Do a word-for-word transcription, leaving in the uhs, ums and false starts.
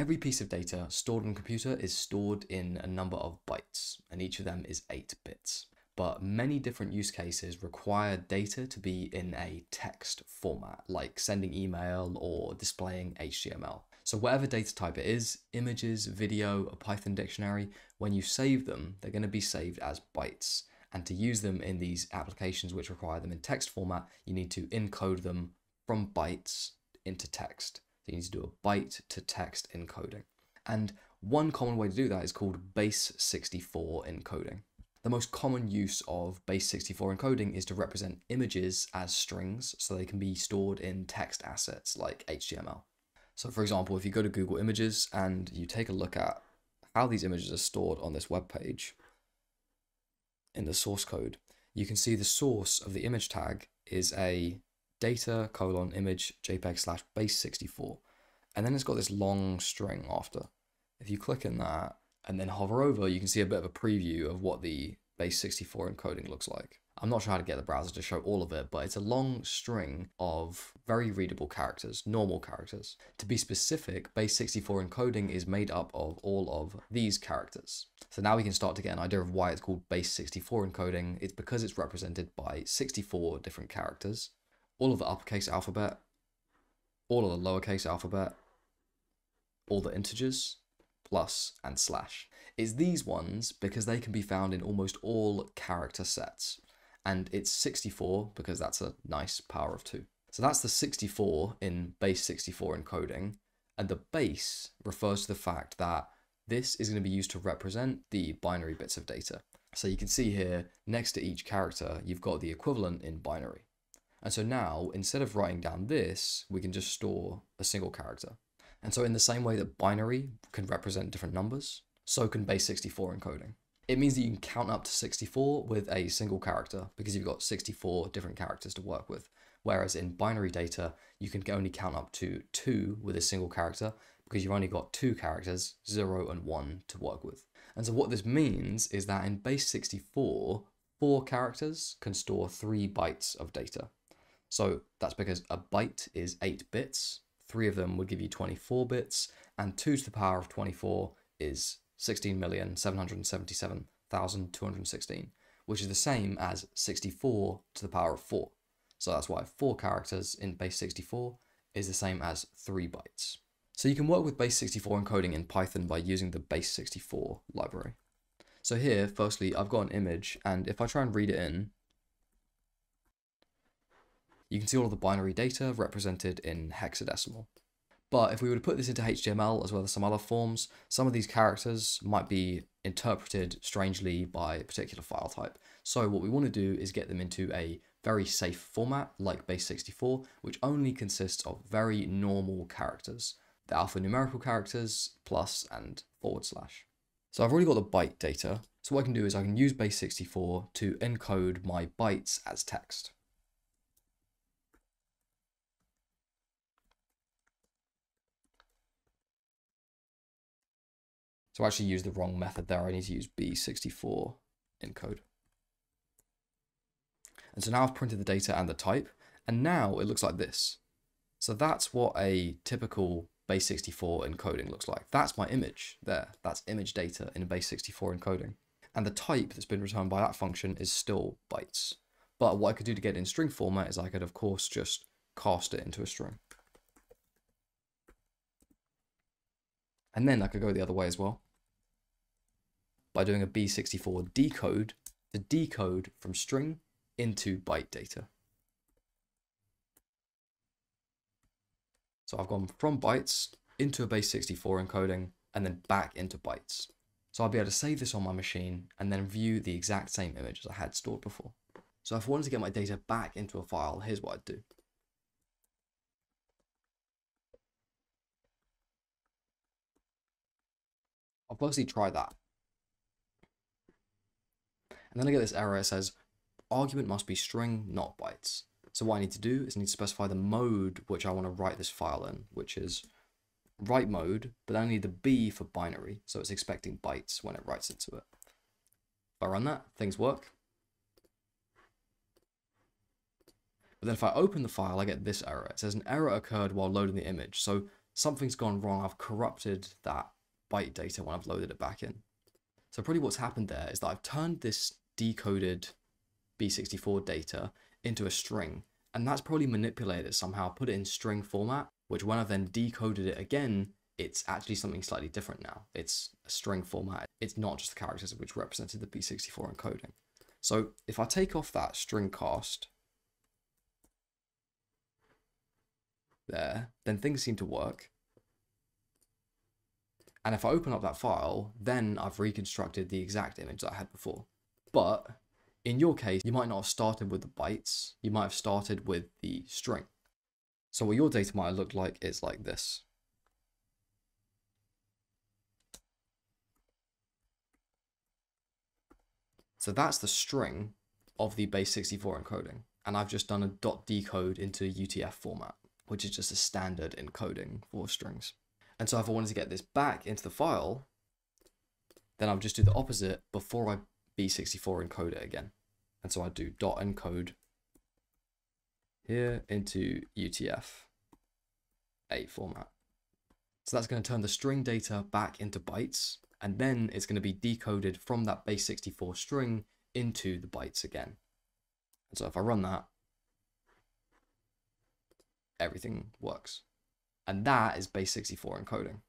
Every piece of data stored on a computer is stored in a number of bytes, and each of them is eight bits. But many different use cases require data to be in a text format, like sending email or displaying H T M L. So whatever data type it is, images, video, a Python dictionary, when you save them, they're going to be saved as bytes. And to use them in these applications which require them in text format, you need to encode them from bytes into text. So you need to do a byte to text encoding. And one common way to do that is called base sixty-four encoding. The most common use of base sixty-four encoding is to represent images as strings so they can be stored in text assets like H T M L. So for example, if you go to Google Images and you take a look at how these images are stored on this web page in the source code, you can see the source of the image tag is a data colon image JPEG slash base sixty-four. And then it's got this long string after. If you click in that, and then hover over, you can see a bit of a preview of what the base sixty-four encoding looks like. I'm not sure how to get the browser to show all of it, but it's a long string of very readable characters, normal characters. To be specific, base sixty-four encoding is made up of all of these characters. So now we can start to get an idea of why it's called base sixty-four encoding. It's because it's represented by sixty-four different characters, all of the uppercase alphabet, all of the lowercase alphabet, all the integers, plus and slash. It's these ones because they can be found in almost all character sets. And it's sixty-four because that's a nice power of two. So that's the sixty-four in base sixty-four encoding. And the base refers to the fact that this is going to be used to represent the binary bits of data. So you can see here next to each character, you've got the equivalent in binary. And so now instead of writing down this, we can just store a single character. And so in the same way that binary can represent different numbers, so can base sixty-four encoding. It means that you can count up to sixty-four with a single character because you've got sixty-four different characters to work with. Whereas in binary data, you can only count up to two with a single character because you've only got two characters, zero and one, to work with. And so what this means is that in base sixty-four, four characters can store three bytes of data. So that's because a byte is eight bits. Three of them would give you twenty-four bits, and two to the power of twenty-four is sixteen million seven hundred seventy-seven thousand two hundred sixteen, which is the same as sixty-four to the power of four. So that's why four characters in base sixty-four is the same as three bytes. So you can work with base sixty-four encoding in Python by using the base sixty-four library. So here, firstly, I've got an image, and if I try and read it in, you can see all of the binary data represented in hexadecimal. But if we were to put this into H T M L as well as some other forms, some of these characters might be interpreted strangely by a particular file type. So what we want to do is get them into a very safe format like base sixty-four, which only consists of very normal characters, the alphanumerical characters, plus and forward slash. So I've already got the byte data. So what I can do is I can use base sixty-four to encode my bytes as text. So I actually used the wrong method there. I need to use base sixty-four encode. And so now I've printed the data and the type, and now it looks like this. So that's what a typical base sixty-four encoding looks like. That's my image there. That's image data in base sixty-four encoding. And the type that's been returned by that function is still bytes. But what I could do to get it in string format is I could, of course, just cast it into a string. And then I could go the other way as well by doing a base sixty-four decode to decode from string into byte data. So I've gone from bytes into a base sixty-four encoding and then back into bytes. So I'll be able to save this on my machine and then view the exact same image as I had stored before. So if I wanted to get my data back into a file, here's what I'd do. I'll firstly try that. And then I get this error that says, argument must be string, not bytes. So what I need to do is I need to specify the mode which I want to write this file in, which is write mode, but I need the B for binary. So it's expecting bytes when it writes into it. If I run that, things work. But then if I open the file, I get this error. It says an error occurred while loading the image. So something's gone wrong. I've corrupted that byte data when I've loaded it back in. So probably what's happened there is that I've turned this decoded base sixty-four data into a string, and that's probably manipulated it somehow, put it in string format, which when I've then decoded it again, it's actually something slightly different now. It's a string format. It's not just the characters which represented the base sixty-four encoding. So if I take off that string cast there, then things seem to work. And if I open up that file, then I've reconstructed the exact image that I had before. But in your case, you might not have started with the bytes. You might have started with the string. So what your data might look like is like this. So that's the string of the base sixty-four encoding. And I've just done a dot decode into U T F format, which is just a standard encoding for strings. And so if I wanted to get this back into the file, then I'll just do the opposite before I base sixty-four encode it again. And so I do dot encode here into U T F eight format. So that's going to turn the string data back into bytes, and then it's going to be decoded from that base sixty-four string into the bytes again. And so if I run that, everything works. And that is base sixty-four encoding.